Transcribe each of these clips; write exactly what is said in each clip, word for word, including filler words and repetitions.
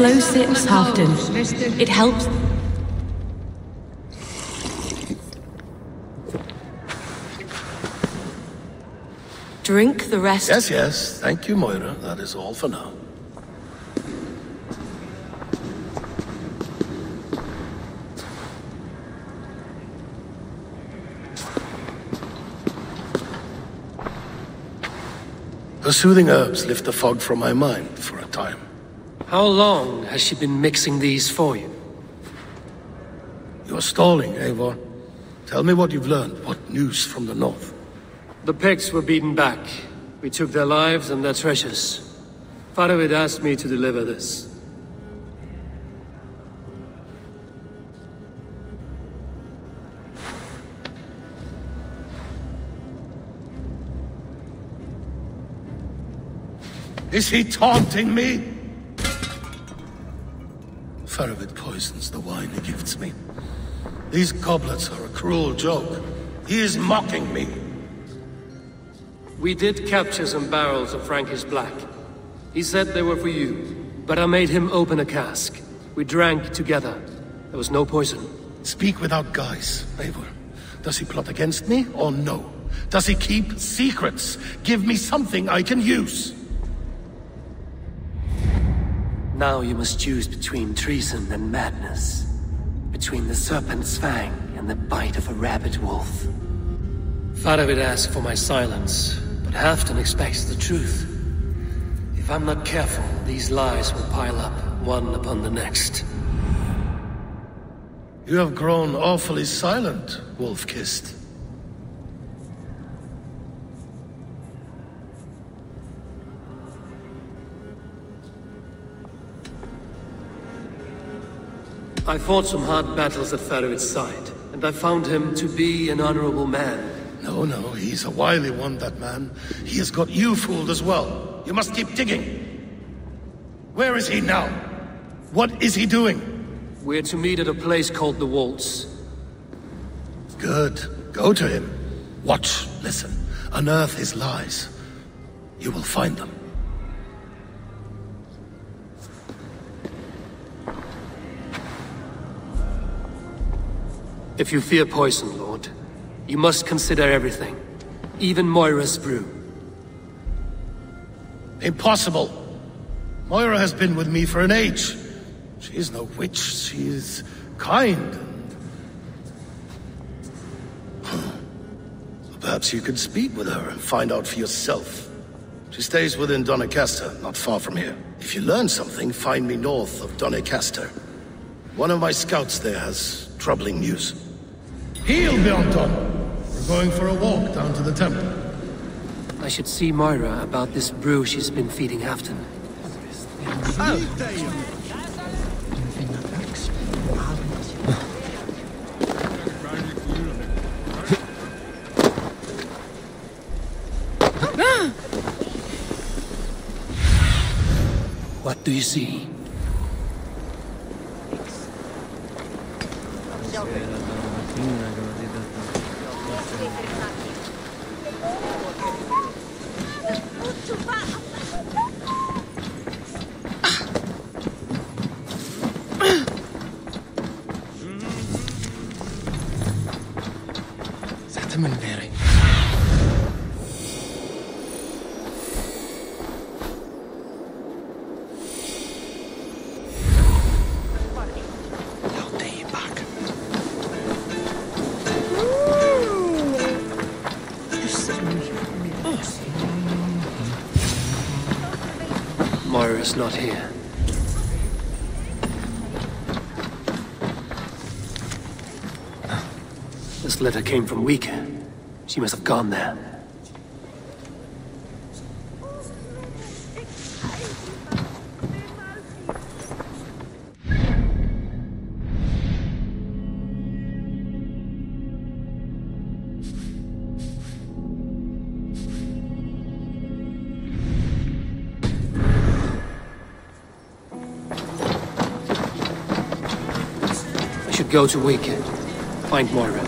slow sips, Halfdan. It helps. Drink the rest. Yes, yes. Thank you, Moira. That is all for now. The soothing herbs lift the fog from my mind for a time. How long has she been mixing these for you? You're stalling, Eivor. Tell me what you've learned. What news from the north? The Picts were beaten back. We took their lives and their treasures. Faravid asked me to deliver this. Is he taunting me? Faravid poisons the wine he gifts me. These goblets are a cruel joke. He is mocking me. We did capture some barrels of Frankish Black. He said they were for you, but I made him open a cask. We drank together. There was no poison. Speak without guise, Eivor. Does he plot against me or no? Does he keep secrets? Give me something I can use. Now you must choose between treason and madness. Between the serpent's fang and the bite of a rabid wolf. Faravid asked for my silence. But Hafton expects the truth. If I'm not careful, these lies will pile up, one upon the next. You have grown awfully silent, Wolf-Kissed. I fought some hard battles at Faravid's side, and I found him to be an honorable man. No, no, he's a wily one, that man. He has got you fooled as well. You must keep digging. Where is he now? What is he doing? We're to meet at a place called the Waltz. Good. Go to him. Watch, listen, unearth his lies. You will find them. If you fear poison, Lord, you must consider everything, even Moira's brew. Impossible! Moira has been with me for an age. She is no witch, she is kind. Perhaps you could speak with her and find out for yourself. She stays within Doncaster, not far from here. If you learn something, find me north of Doncaster. One of my scouts there has troubling news. Heel, Bionton! We're going for a walk down to the temple. I should see Moira about this brew she's been feeding Hafton. Oh. What do you see? Moira's not here. This letter came from Weka. She must have gone there. Go to Wicked. Find Moira.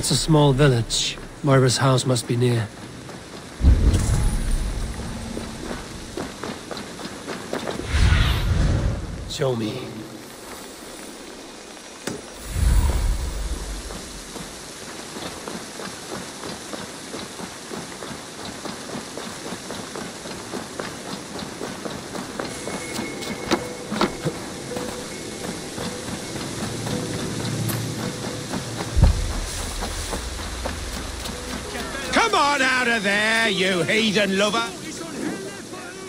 It's a small village. Moira's house must be near. Show me. There, you heathen lover!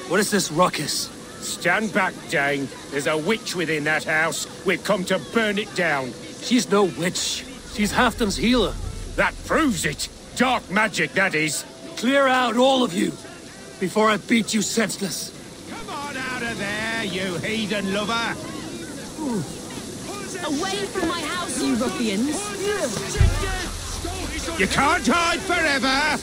What is this ruckus? Stand back, Dane. There's a witch within that house. We've come to burn it down. She's no witch. She's Hafton's healer. That proves it. Dark magic, that is. Clear out, all of you, before I beat you senseless. Come on out of there, you heathen lover! Ooh. Away from my house, you ruffians! You can't hide forever!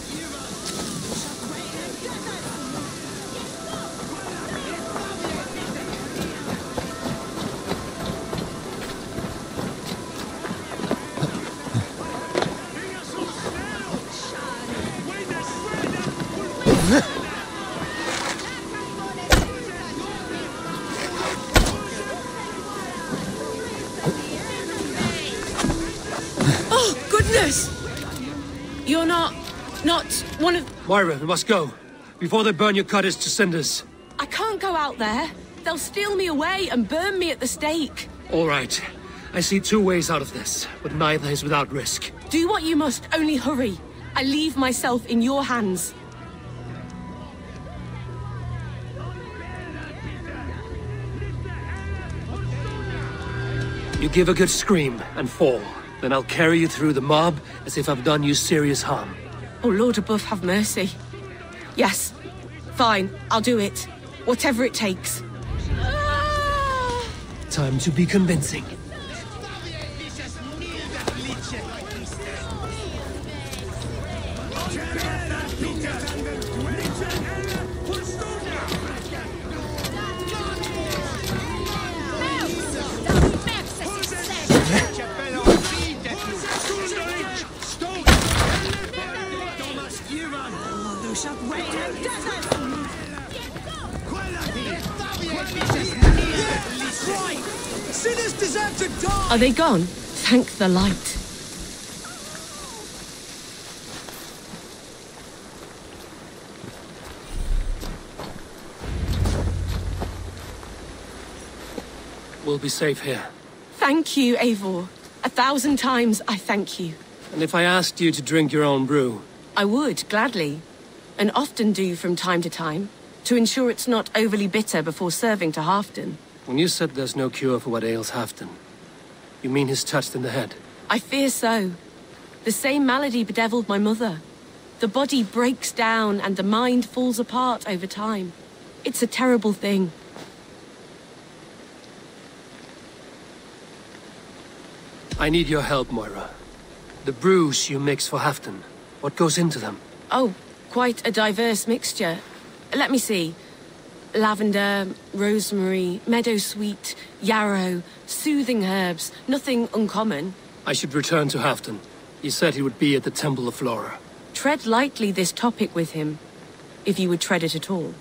One of... Moira, we must go, before they burn your cottage to cinders. I can't go out there. They'll steal me away and burn me at the stake. All right. I see two ways out of this, but neither is without risk. Do what you must, only hurry. I leave myself in your hands. You give a good scream and fall. Then I'll carry you through the mob as if I've done you serious harm. Oh, Lord above, have mercy. Yes. Fine, I'll do it. Whatever it takes. Ah! Time to be convincing. Are they gone? Thank the light. We'll be safe here. Thank you, Eivor. A thousand times I thank you. And if I asked you to drink your own brew? I would, gladly. And often do from time to time, to ensure it's not overly bitter before serving to Halfdan. When you said there's no cure for what ails Halfdan, you mean he's touched in the head? I fear so. The same malady bedeviled my mother. The body breaks down and the mind falls apart over time. It's a terrible thing. I need your help, Moira. The brews you mix for Halfdan, what goes into them? Oh, quite a diverse mixture. Let me see. Lavender, rosemary, meadowsweet, yarrow, soothing herbs, nothing uncommon. I should return to Halfdan. He said he would be at the Temple of Flora. Tread lightly this topic with him, if you would tread it at all.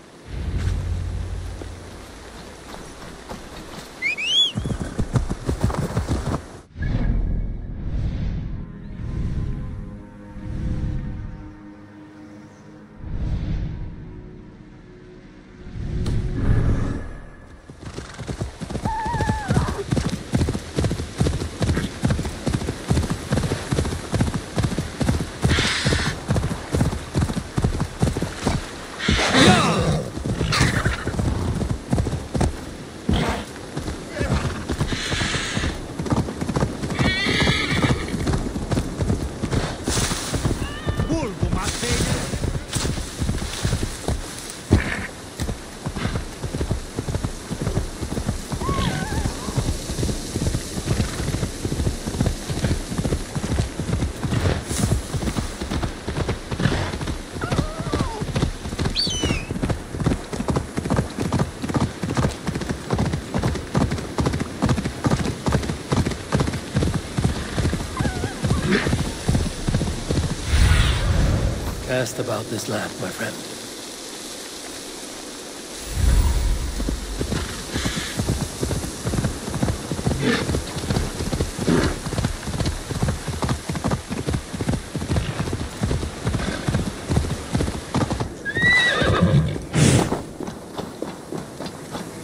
asked about this land, my friend.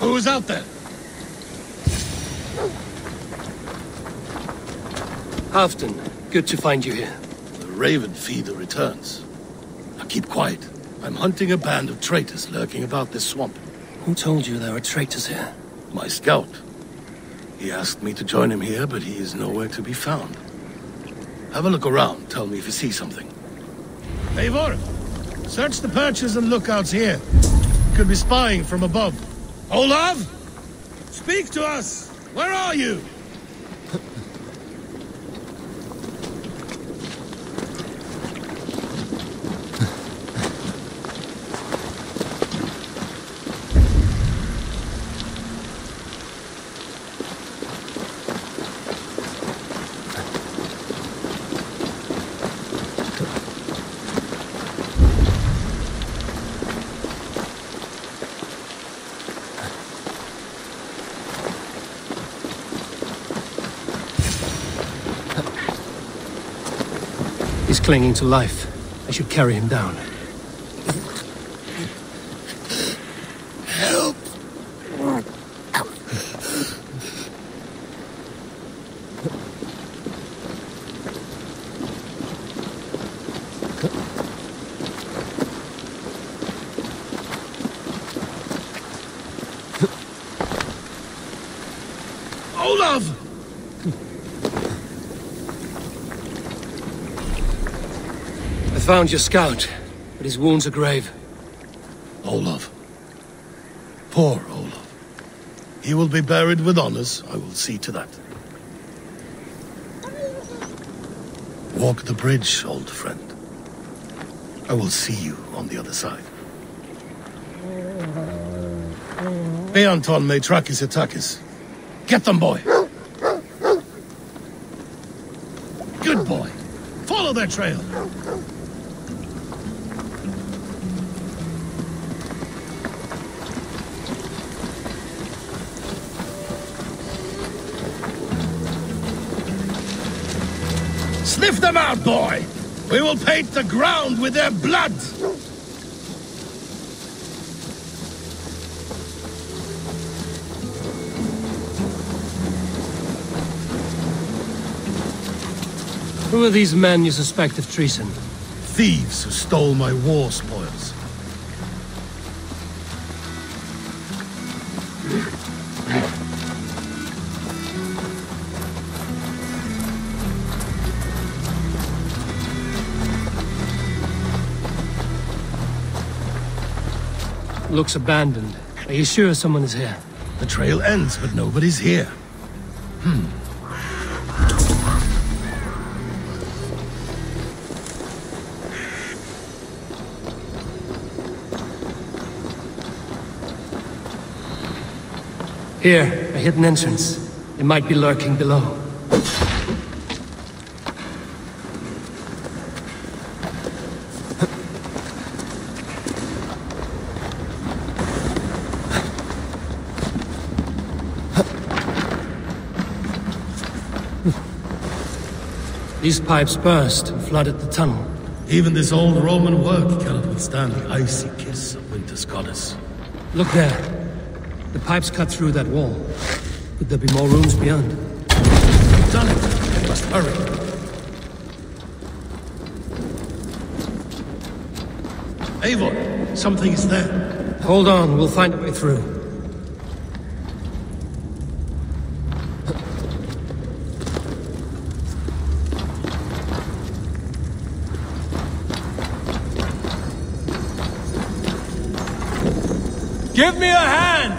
Who's out there? Hafton, good to find you here. The raven feeder returns. Now keep quiet. I'm hunting a band of traitors lurking about this swamp. Who told you there are traitors here? My scout. He asked me to join him here, but he is nowhere to be found. Have a look around. Tell me if you see something. Eivor! Search the perches and lookouts here. Could be spying from above. Olav! Speak to us! Where are you? Clinging to life. I should carry him down. Help! Olaf! Found your scout, but his wounds are grave. Olaf. Poor Olaf. He will be buried with honors. I will see to that. Walk the bridge, old friend. I will see you on the other side. Beanton may track his attackers. Get them, boy! Good boy. Follow their trail. Sniff them out, boy! We will paint the ground with their blood! Who are these men you suspect of treason? Thieves who stole my war spoils. Looks abandoned. Are you sure someone is here? The trail ends, but nobody's here. Hmm. Here, a hidden entrance. It might be lurking below. These pipes burst and flooded the tunnel. Even this old Roman work cannot withstand the icy kiss of winter's goddess. Look there. The pipes cut through that wall. Could there be more rooms beyond? We've done it! We must hurry. Eivor, something is there. Hold on, we'll find a way through. Give me a hand!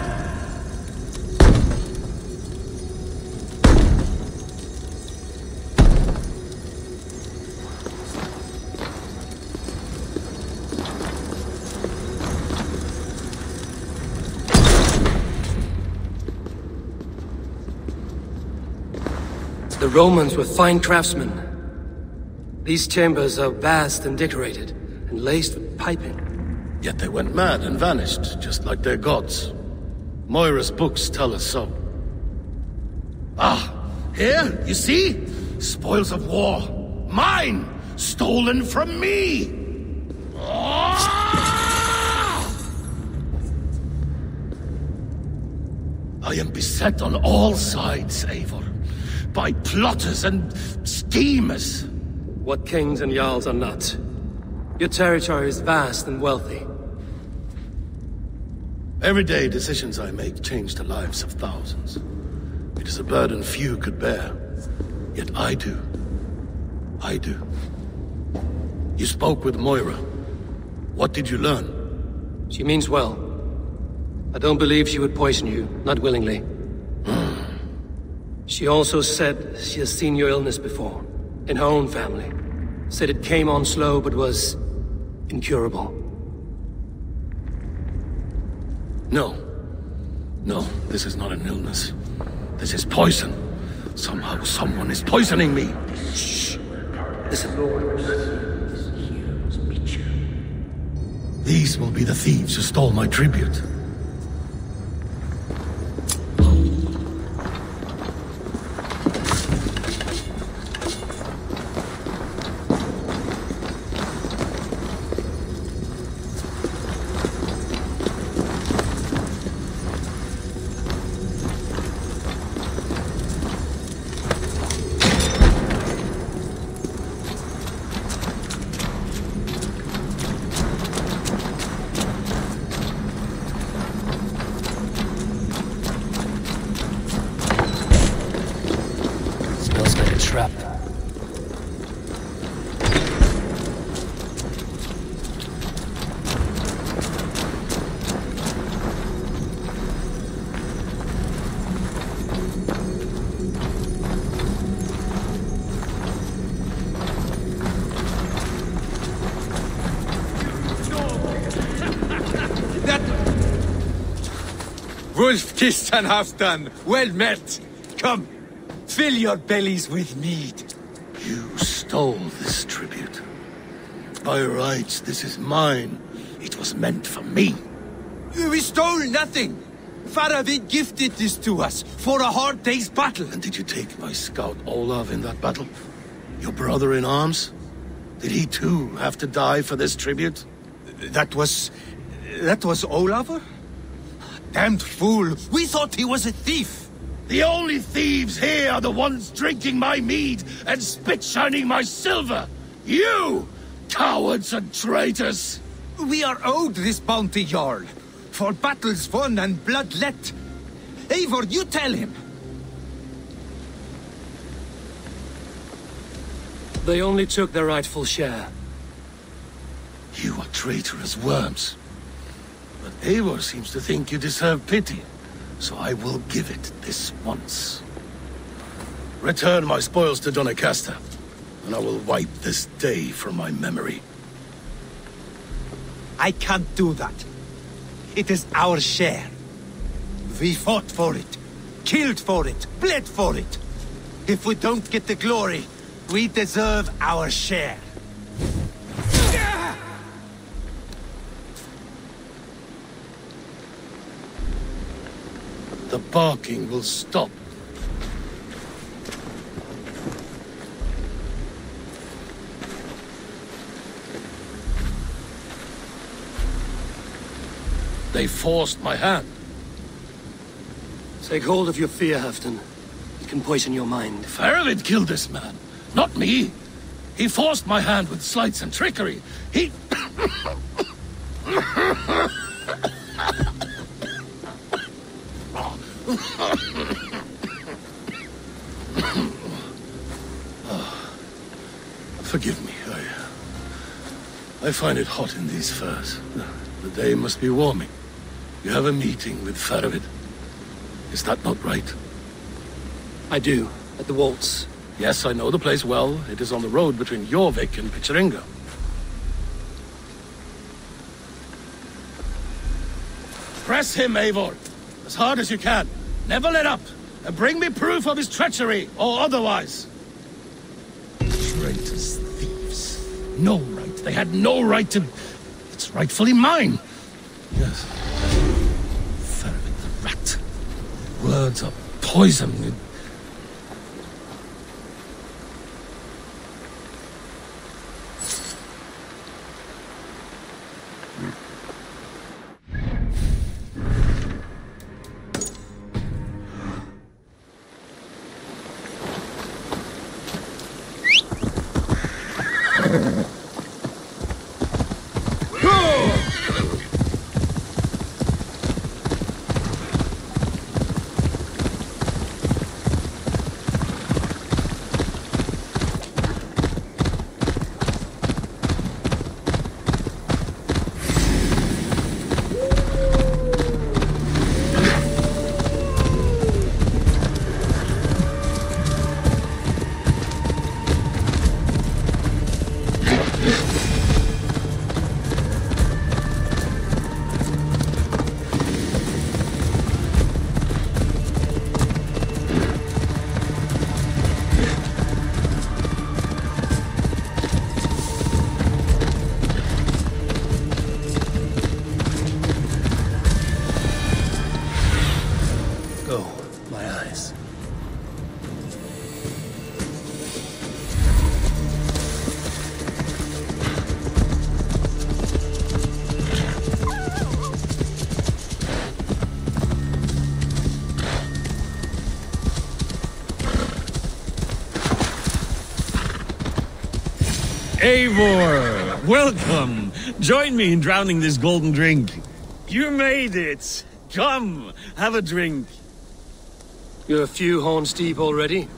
The Romans were fine craftsmen. These chambers are vast and decorated, and laced with piping. Yet they went mad and vanished, just like their gods. Moira's books tell us so. Ah, here, you see? Spoils of war. Mine! Stolen from me! I am beset on all sides, Eivor, by plotters and schemers. What kings and jarls are not. Your territory is vast and wealthy. Everyday decisions I make change the lives of thousands. It is a burden few could bear. Yet I do. I do. You spoke with Moira. What did you learn? She means well. I don't believe she would poison you, not willingly. Mm. She also said she has seen your illness before, in her own family. Said it came on slow, but was incurable. No. No, this is not an illness. This is poison. Somehow someone is poisoning me. Shh. Listen. These will be the thieves who stole my tribute. Ulfr and Hafton, well met. Come, fill your bellies with mead. You stole this tribute. By rights, this is mine. It was meant for me. We stole nothing. Faravid gifted this to us for a hard day's battle. And did you take my scout Olav in that battle? Your brother in arms? Did he too have to die for this tribute? That was... that was Olafur? Damned fool! We thought he was a thief! The only thieves here are the ones drinking my mead and spit-shining my silver! You! Cowards and traitors! We are owed this bounty, Jarl, for battles won and blood let. Eivor, you tell him! They only took their rightful share. You are traitorous worms. But Eivor seems to think you deserve pity, so I will give it this once. Return my spoils to Doncaster, and I will wipe this day from my memory. I can't do that. It is our share. We fought for it, killed for it, bled for it. If we don't get the glory, we deserve our share. The barking will stop. They forced my hand. Take hold of your fear, Hafton. It can poison your mind. Faravid killed this man, not me. He forced my hand with slights and trickery. He... Oh, forgive me, I... I find it hot in these furs. The, the day must be warming. You have a meeting with Faravid. Is that not right? I do, at the Waltz. Yes, I know the place well. It is on the road between Jorvik and Picts. Press him, Eivor! As hard as you can. Never let up, and bring me proof of his treachery, or otherwise. Traitors, thieves, no right They had no right to... It's rightfully mine. Yes. Faravid the rat. Words are poison. Eivor, welcome. Join me in drowning this golden drink. You made it. Come, have a drink. You're a few horns deep already?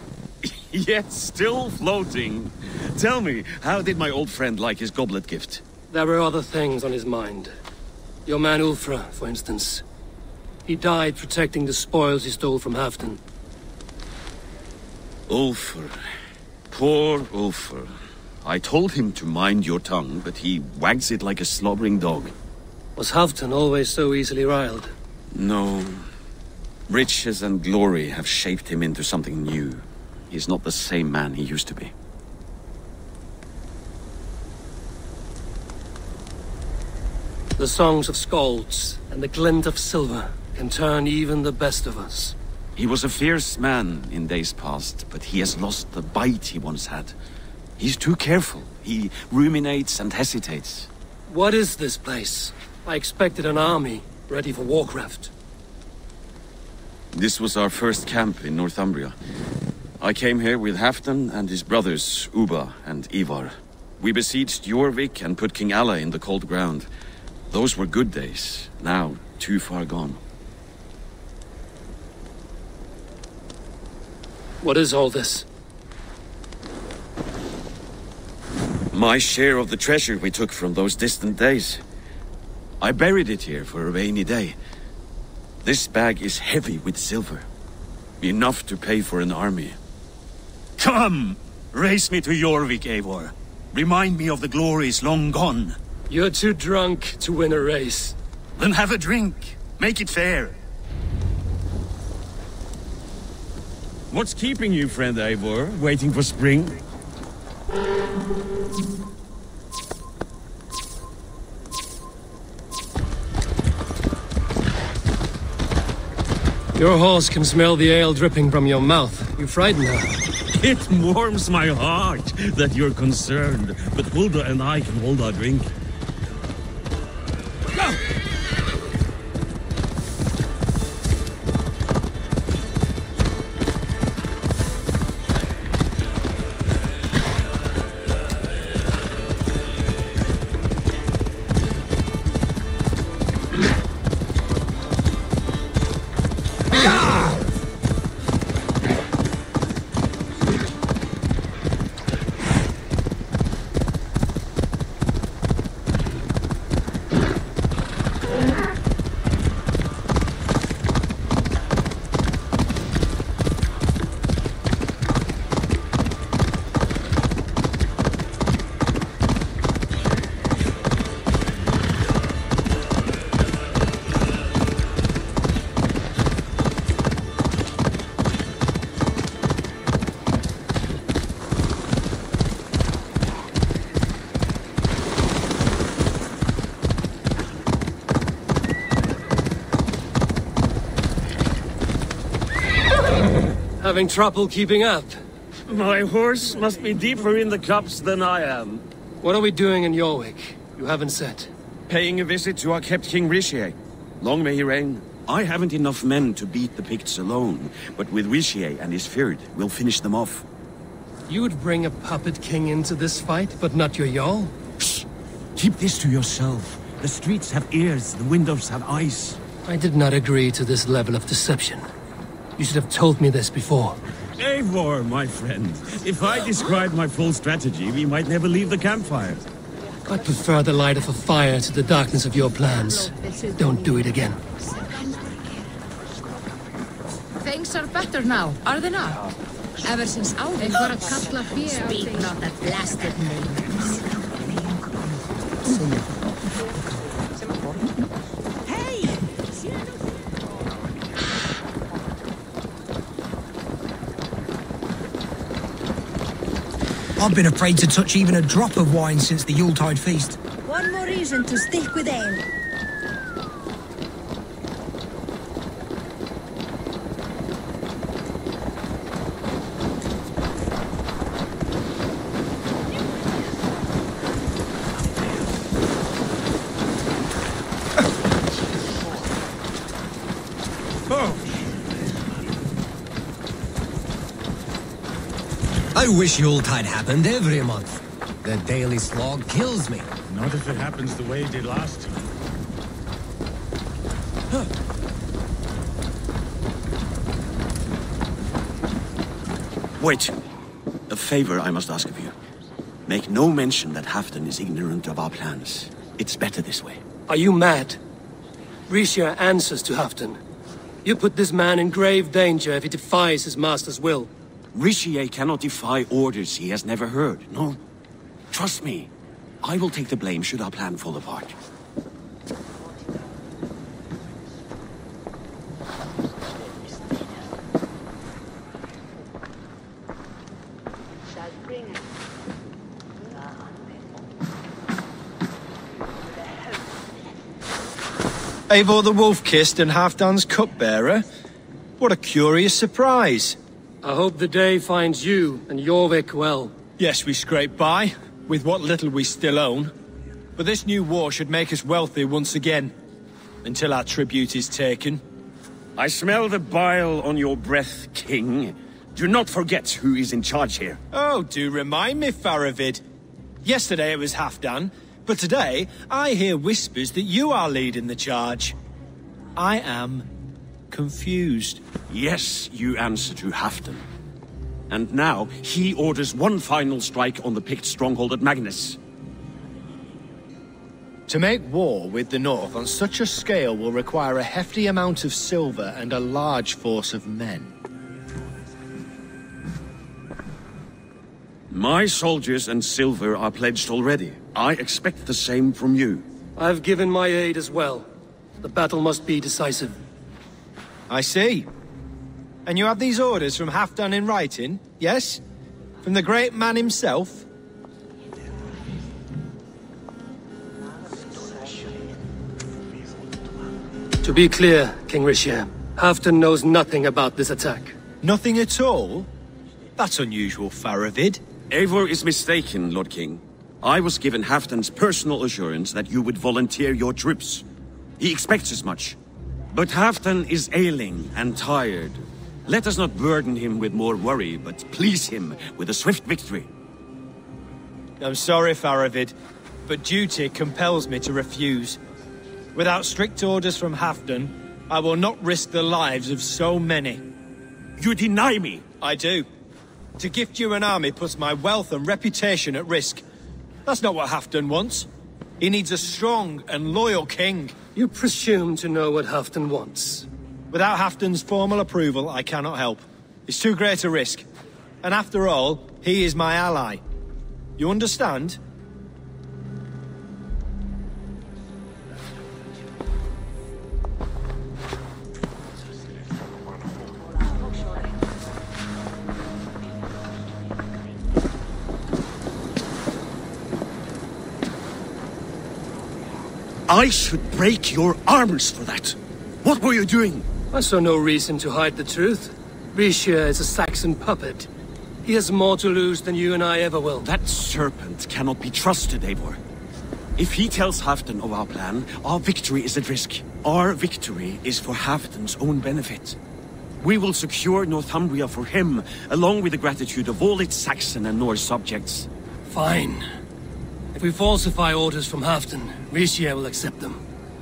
Yet still floating. Tell me, how did my old friend like his goblet gift? There were other things on his mind. Your man Ulfra, for instance. He died protecting the spoils he stole from Hafton. Ulfr. Poor Ulfr. I told him to mind your tongue, but he wags it like a slobbering dog. Was Halfdan always so easily riled? No. Riches and glory have shaped him into something new. He's not the same man he used to be. The songs of skalds and the glint of silver can turn even the best of us. He was a fierce man in days past, but he has lost the bite he once had. He's too careful. He ruminates and hesitates. What is this place? I expected an army, ready for warcraft. This was our first camp in Northumbria. I came here with Halfdan and his brothers, Ubba and Ivar. We besieged Jorvik and put King Ælla in the cold ground. Those were good days, now too far gone. What is all this? My share of the treasure we took from those distant days. I buried it here for a rainy day. This bag is heavy with silver. Enough to pay for an army. Come! Race me to Jorvik, Eivor. Remind me of the glories long gone. You're too drunk to win a race. Then have a drink. Make it fair. What's keeping you, friend Eivor? Waiting for spring? Your horse can smell the ale dripping from your mouth. You frighten her. It warms my heart that you're concerned, but Hulda and I can hold our drink. Having trouble keeping up? My horse must be deeper in the cups than I am. What are we doing in Jorvik? You haven't said. Paying a visit to our kept King Richier. Long may he reign. I haven't enough men to beat the Picts alone, but with Richier and his Fird, we'll finish them off. You would bring a puppet king into this fight, but not your Jarl? Psh! Keep this to yourself. The streets have ears, the windows have eyes. I did not agree to this level of deception. You should have told me this before. Eivor, my friend. If I described my full strategy, we might never leave the campfire. I prefer the light of a fire to the darkness of your plans. Don't do it again. Things are better now, are they not? Ever since out, they've got a couple of years. Speak not that blasted name. I've been afraid to touch even a drop of wine since the Yuletide feast. One more reason to stick with ale. I wish Yuletide happened every month. The daily slog kills me. Not if it happens the way it did last time. Huh. Wait. A favor I must ask of you. Make no mention that Hafton is ignorant of our plans. It's better this way. Are you mad? Richier answers to Hafton. You put this man in grave danger if he defies his master's will. Richier cannot defy orders he has never heard, no? Trust me, I will take the blame should our plan fall apart. Eivor the Wolf-Kissed and Halfdan's Cupbearer? What a curious surprise! I hope the day finds you and Jorvik well. Yes, we scrape by, with what little we still own. But this new war should make us wealthy once again, until our tribute is taken. I smell the bile on your breath, King. Do not forget who is in charge here. Oh, do remind me, Faravid. Yesterday it was Halfdan, but today I hear whispers that you are leading the charge. I am confused. Yes, you answer to Hafton. And now, he orders one final strike on the Pict stronghold at Magnus. To make war with the North on such a scale will require a hefty amount of silver and a large force of men. My soldiers and silver are pledged already. I expect the same from you. I've given my aid as well. The battle must be decisive. I see. And you have these orders from Halfdan in writing, yes? From the great man himself? To be clear, King Richier, Halfdan knows nothing about this attack. Nothing at all? That's unusual, Faravid. Eivor is mistaken, Lord King. I was given Halfdan's personal assurance that you would volunteer your troops. He expects as much. But Halfdan is ailing and tired. Let us not burden him with more worry, but please him with a swift victory. I'm sorry, Faravid, but duty compels me to refuse. Without strict orders from Halfdan, I will not risk the lives of so many. You deny me? I do. To gift you an army puts my wealth and reputation at risk. That's not what Halfdan wants. He needs a strong and loyal king. You presume to know what Halfdan wants. Without Halfdan's formal approval, I cannot help. It's too great a risk. And after all, he is my ally. You understand? I should break your arms for that. What were you doing? I saw no reason to hide the truth. Richier is a Saxon puppet. He has more to lose than you and I ever will. That serpent cannot be trusted, Eivor. If he tells Hafton of our plan, our victory is at risk. Our victory is for Hafton's own benefit. We will secure Northumbria for him, along with the gratitude of all its Saxon and Norse subjects. Fine. If we falsify orders from Hafton, Richier will accept them.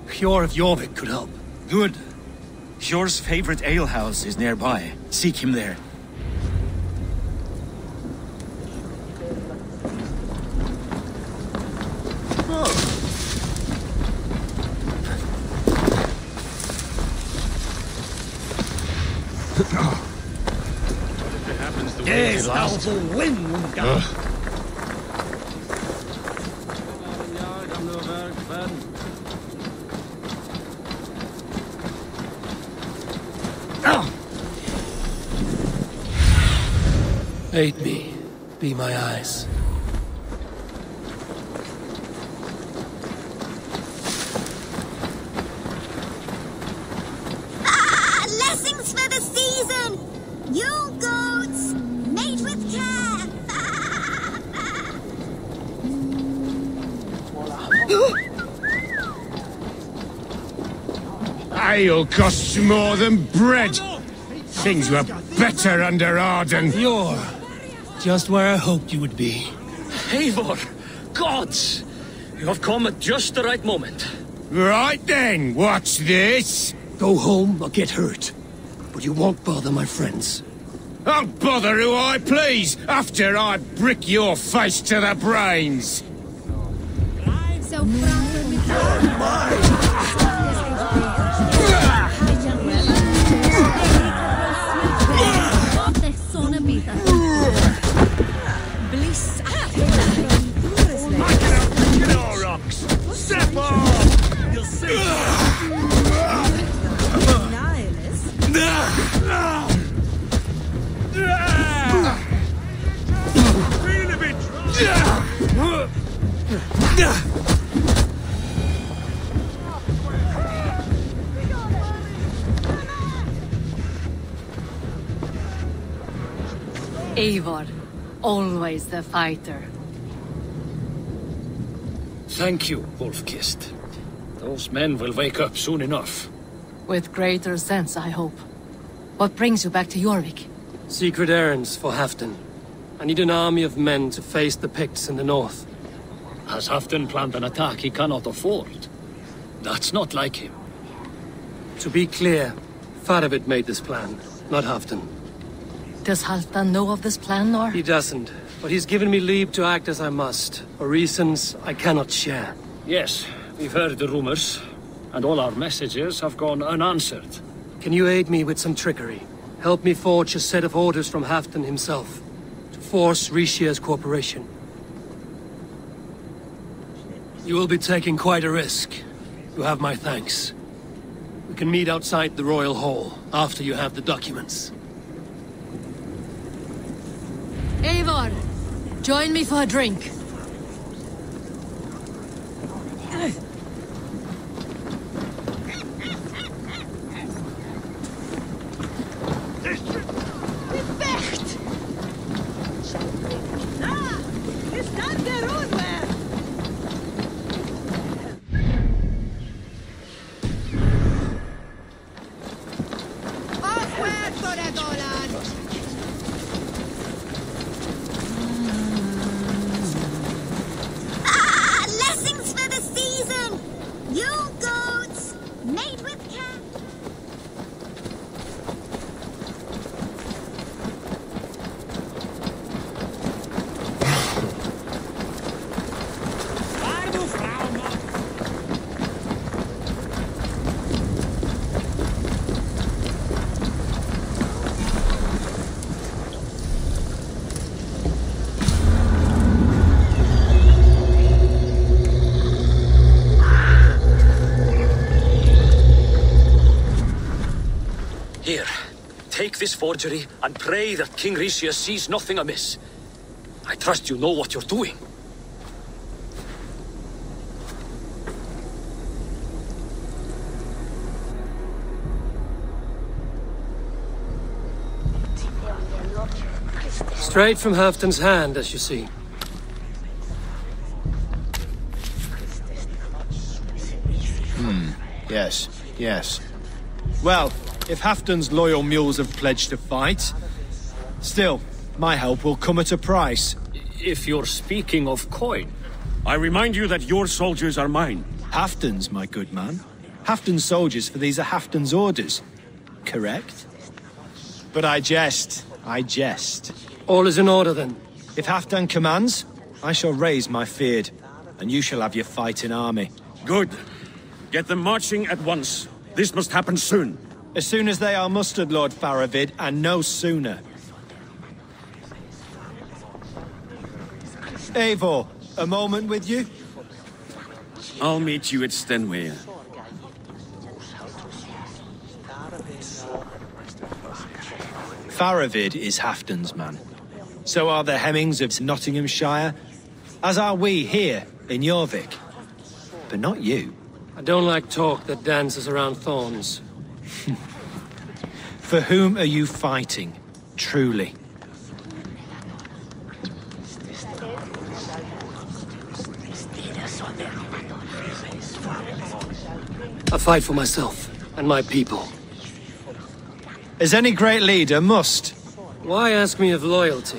Hjor of Jorvik could help. Good. Hjor's favorite alehouse is nearby. Seek him there. There's out the wind! Uh. Aid me, be my eyes. They'll cost you more than bread. Things were better under Arden. You're just where I hoped you would be. Eivor, gods, you have come at just the right moment. Right then, watch this. Go home or get hurt, but you won't bother my friends. I'll bother who I please after I brick your face to the brains. So Eivor, always the fighter. Thank you, Wolfkist. Those men will wake up soon enough. With greater sense, I hope. What brings you back to Jorvik? Secret errands for Hafton. I need an army of men to face the Picts in the north. Has Hafton planned an attack he cannot afford? That's not like him. To be clear, Faravid made this plan, not Hafton. Does Halfdan know of this plan, or...? He doesn't, but he's given me leave to act as I must, for reasons I cannot share. Yes, we've heard the rumors, and all our messages have gone unanswered. Can you aid me with some trickery? Help me forge a set of orders from Hafton himself, to force Richier's cooperation. You will be taking quite a risk. You have my thanks. We can meet outside the Royal Hall, after you have the documents. Eivor, join me for a drink. Take this forgery and pray that King Richier sees nothing amiss. I trust you know what you're doing. Straight from Halfdan's hand, as you see. Hmm. Yes. Yes. Well, if Halfdan's loyal mules have pledged to fight, still, my help will come at a price. If you're speaking of coin, I remind you that your soldiers are mine. Halfdan's, my good man. Halfdan's soldiers, for these are Halfdan's orders. Correct? But I jest. I jest. All is in order, then. If Halfdan commands, I shall raise my feared, and you shall have your fighting army. Good. Get them marching at once. This must happen soon. As soon as they are mustered, Lord Faravid, and no sooner. Eivor, a moment with you? I'll meet you at Stenweir. Faravid is Halfdan's man. So are the Hemmings of Nottinghamshire, as are we here in Jorvik. But not you. I don't like talk that dances around thorns. For whom are you fighting, truly? I fight for myself and my people. As any great leader must. Why ask me of loyalty?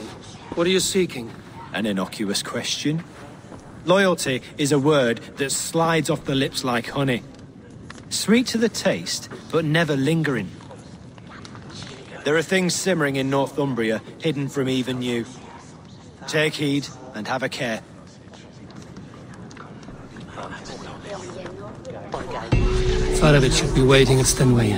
What are you seeking? An innocuous question. Loyalty is a word that slides off the lips like honey. Sweet to the taste, but never lingering. There are things simmering in Northumbria, hidden from even you. Take heed and have a care. Faravid should be waiting at Stenway.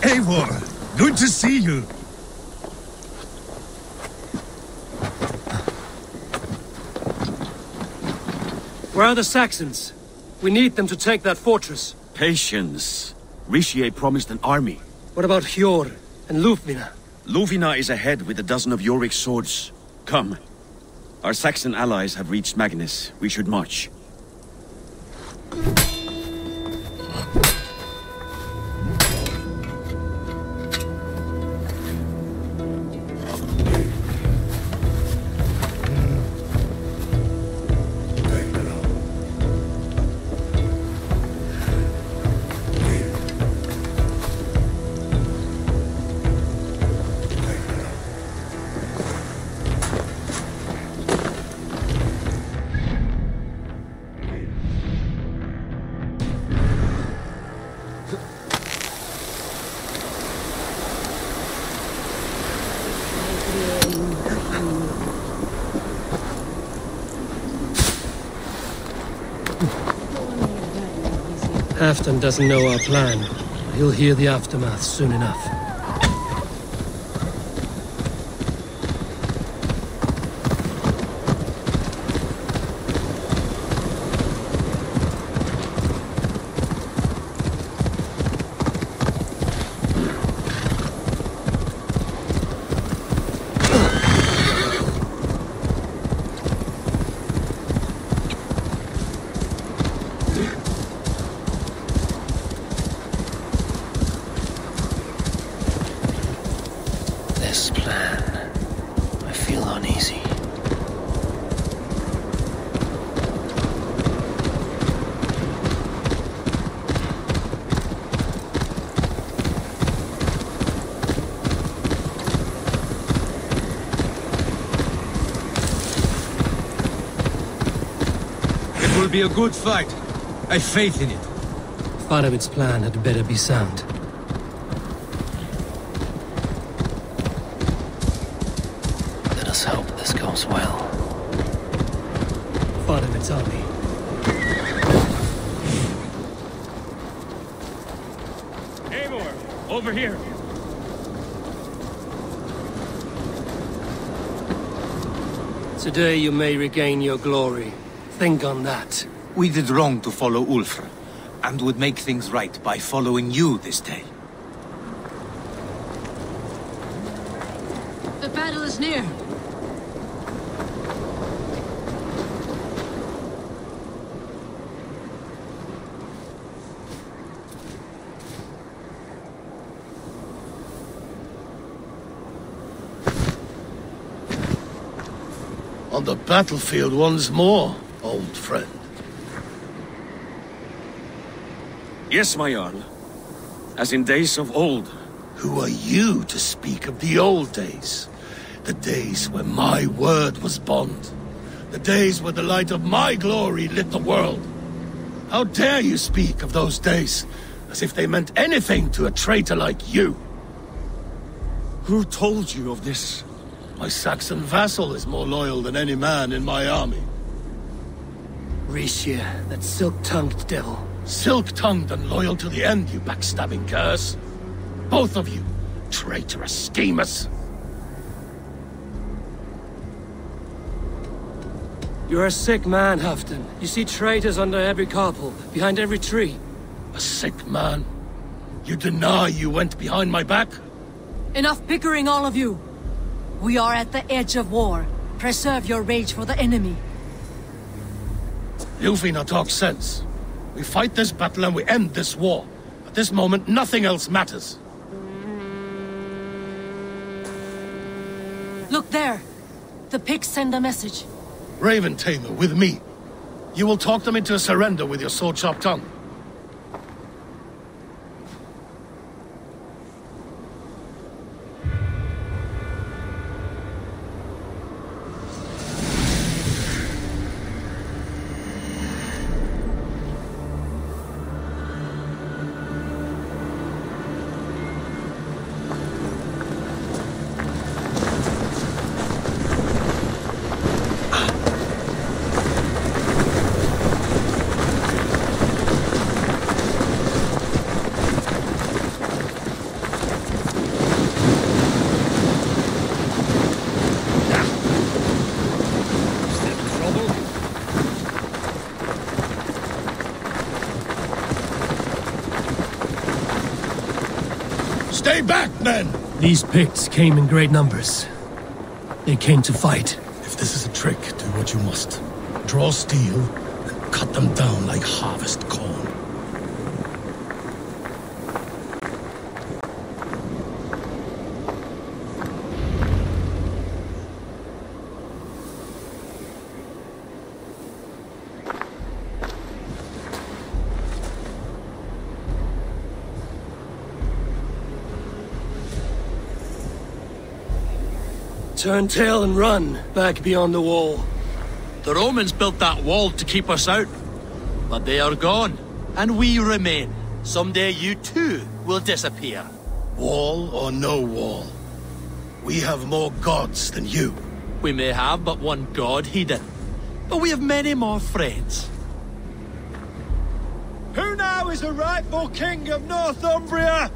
Eivor, good to see you. Where are the Saxons? We need them to take that fortress. Patience. Richier promised an army. What about Hjor and Lufvina? Lufvina is ahead with a dozen of Jorvik's swords. Come. Our Saxon allies have reached Magnus. We should march. Hafton doesn't know our plan. He'll hear the aftermath soon enough. Be a good fight. I have faith in it. Faravid's plan had better be sound. Let us hope this goes well. Faravid's army. Eivor, over here. Today you may regain your glory. Think on that. We did wrong to follow Ulfr, and would make things right by following you this day. The battle is near. On the battlefield once more. Old friend. Yes, my Jarl. As in days of old. Who are you to speak of the old days? The days when my word was bond. The days when the light of my glory lit the world. How dare you speak of those days, as if they meant anything to a traitor like you? Who told you of this? My Saxon vassal is more loyal than any man in my army. Richier, that silk-tongued devil. Silk-tongued and loyal to the end, you backstabbing curse. Both of you, traitorous schemers. You're a sick man, Hafton. You see traitors under every carpel, behind every tree. A sick man? You deny you went behind my back? Enough bickering, all of you. We are at the edge of war. Preserve your rage for the enemy. Lufvina talks sense. We fight this battle and we end this war. At this moment, nothing else matters. Look there! The Picts send a message. Raven Tamer, with me. You will talk them into a surrender with your sword-sharp tongue. Stay back, then! These Picts came in great numbers. They came to fight. If this is a trick, do what you must. Draw steel, and cut them down like harvest corn. Turn tail and run, back beyond the wall. The Romans built that wall to keep us out. But they are gone, and we remain. Someday you too will disappear. Wall or no wall, we have more gods than you. We may have but one god, Hedon. But we have many more friends. Who now is the rightful king of Northumbria?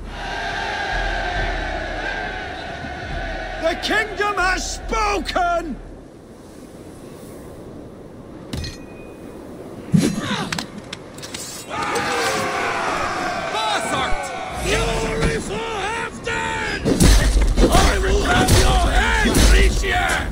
The kingdom has spoken! Bassart! Glory for Hafton! I will have your head, Richier!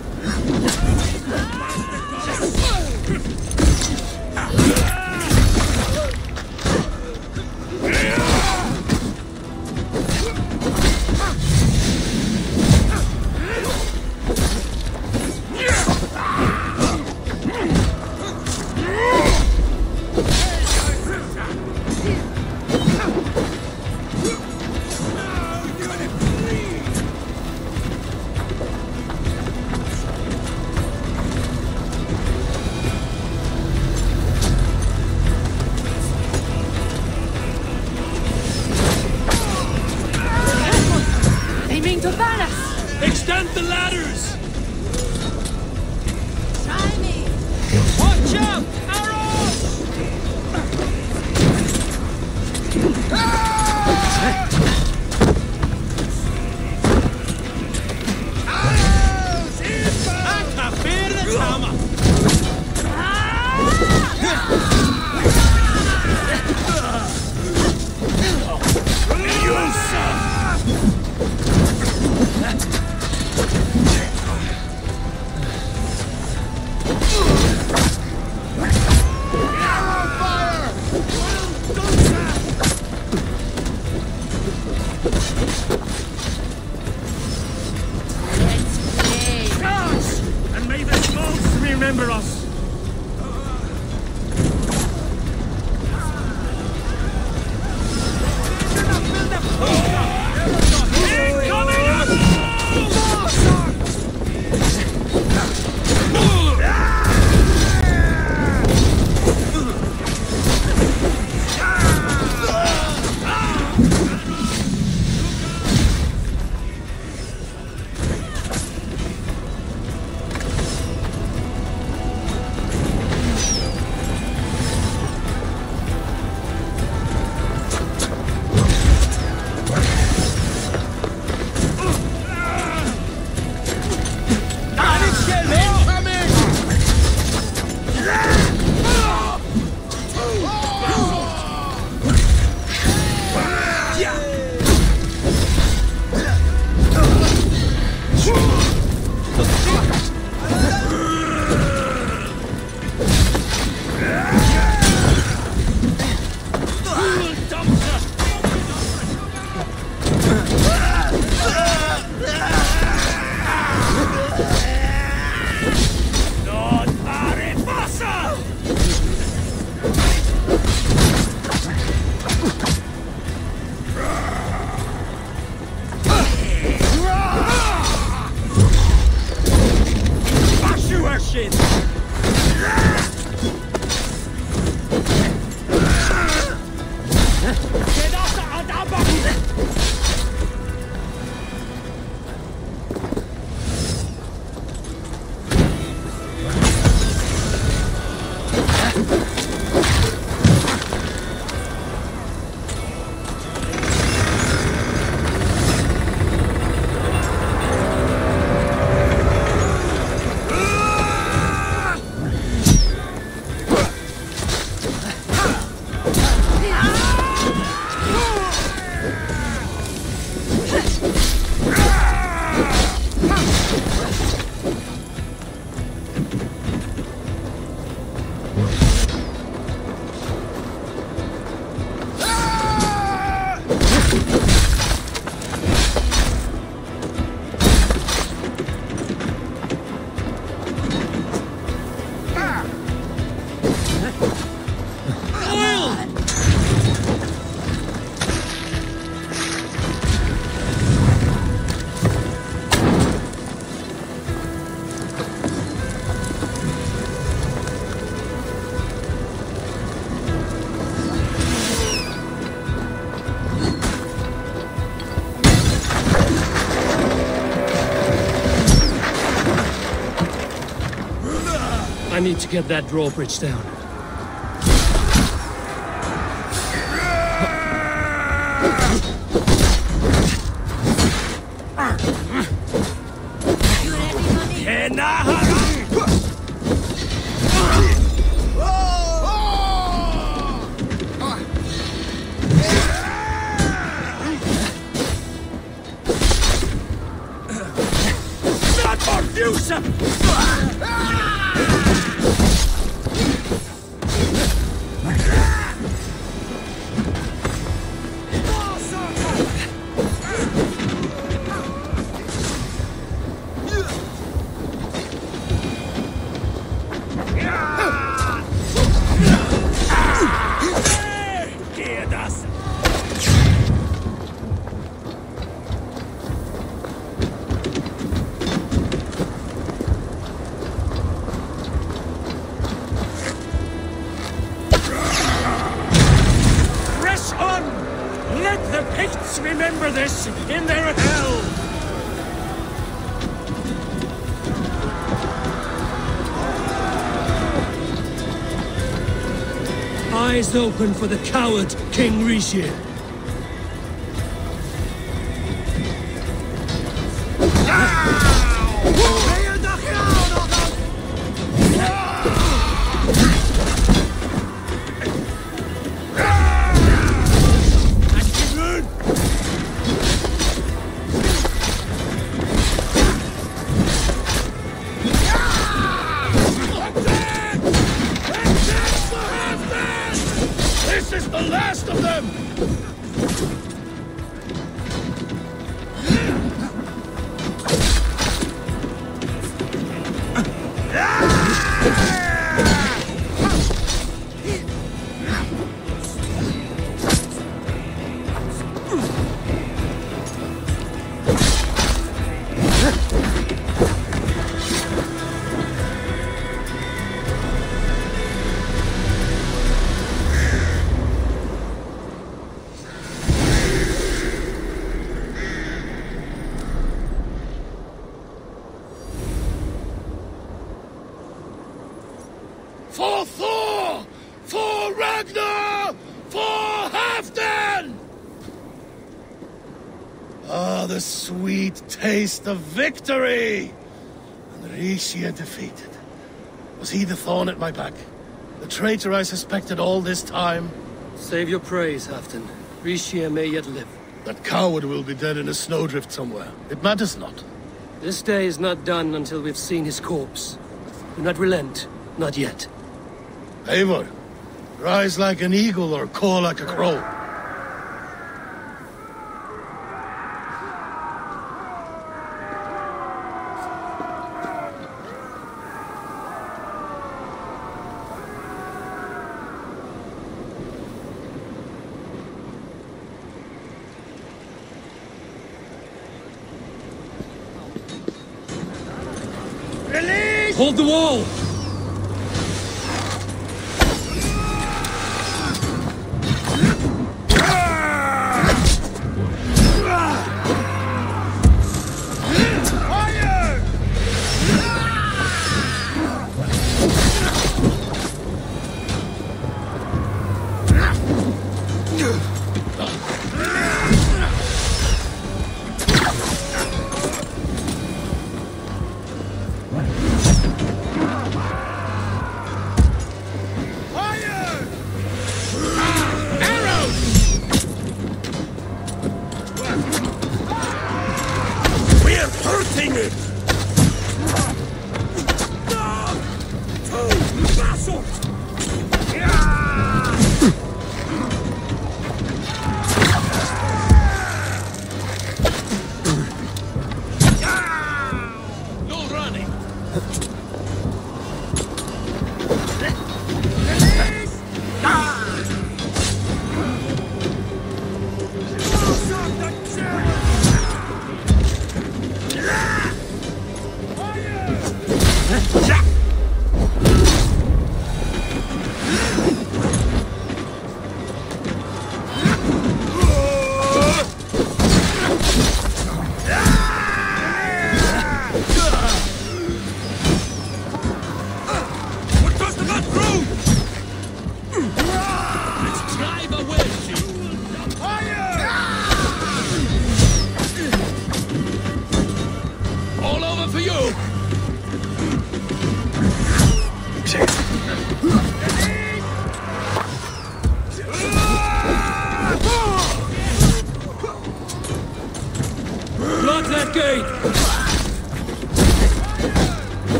I need to get that drawbridge down. Eyes open for the coward King Richier. Taste of victory! And Richier defeated. Was he the thorn at my back? The traitor I suspected all this time? Save your praise, Hafton. Richier may yet live. That coward will be dead in a snowdrift somewhere. It matters not. This day is not done until we've seen his corpse. Do not relent. Not yet. Eivor, rise like an eagle or caw like a crow. Hold the wall!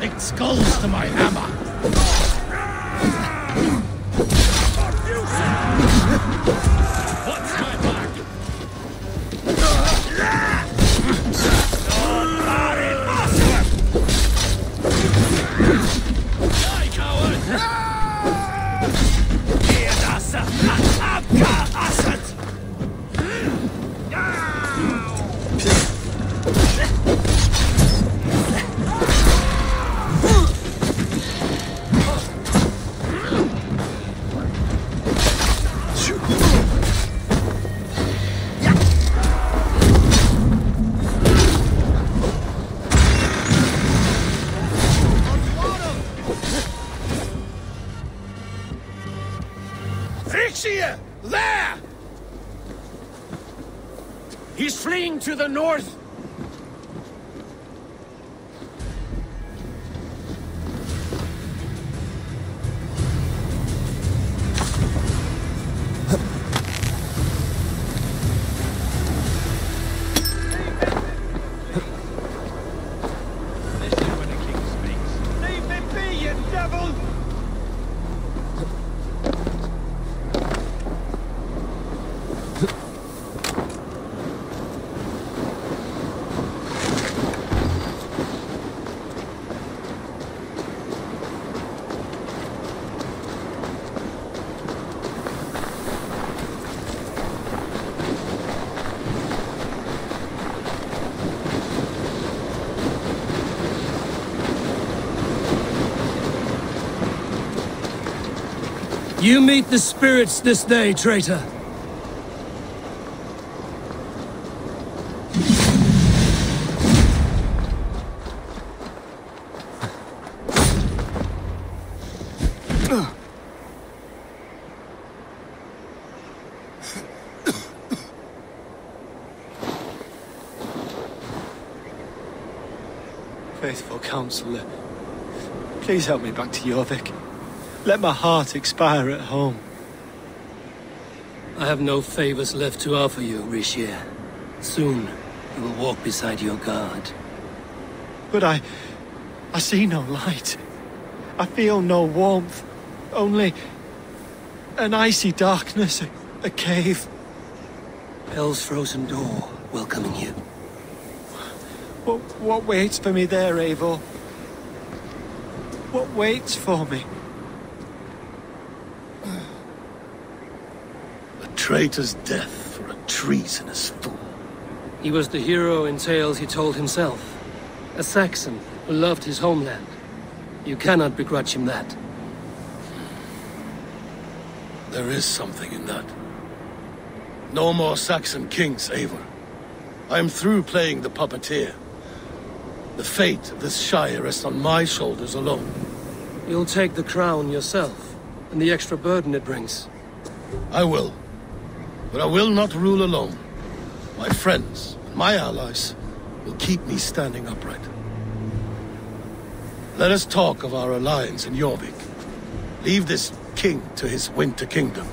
picked skulls to my hammer. There! He's fleeing to the north! You meet the spirits this day, traitor. Faithful counselor, please help me back to Jorvik. Let my heart expire at home. I have no favors left to offer you, Richier. Soon, you will walk beside your guard. But I... I see no light. I feel no warmth. Only... an icy darkness, a, a cave. Hell's frozen door welcoming you. What, what waits for me there, Eivor? What waits for me? Traitor's death for a treasonous fool. He was the hero in tales he told himself. A Saxon who loved his homeland. You cannot begrudge him that. There is something in that. No more Saxon kings, Eivor. I am through playing the puppeteer. The fate of this shire rests on my shoulders alone. You'll take the crown yourself, and the extra burden it brings. I will. But I will not rule alone. My friends and my allies will keep me standing upright. Let us talk of our alliance in Jorvik. Leave this king to his winter kingdom.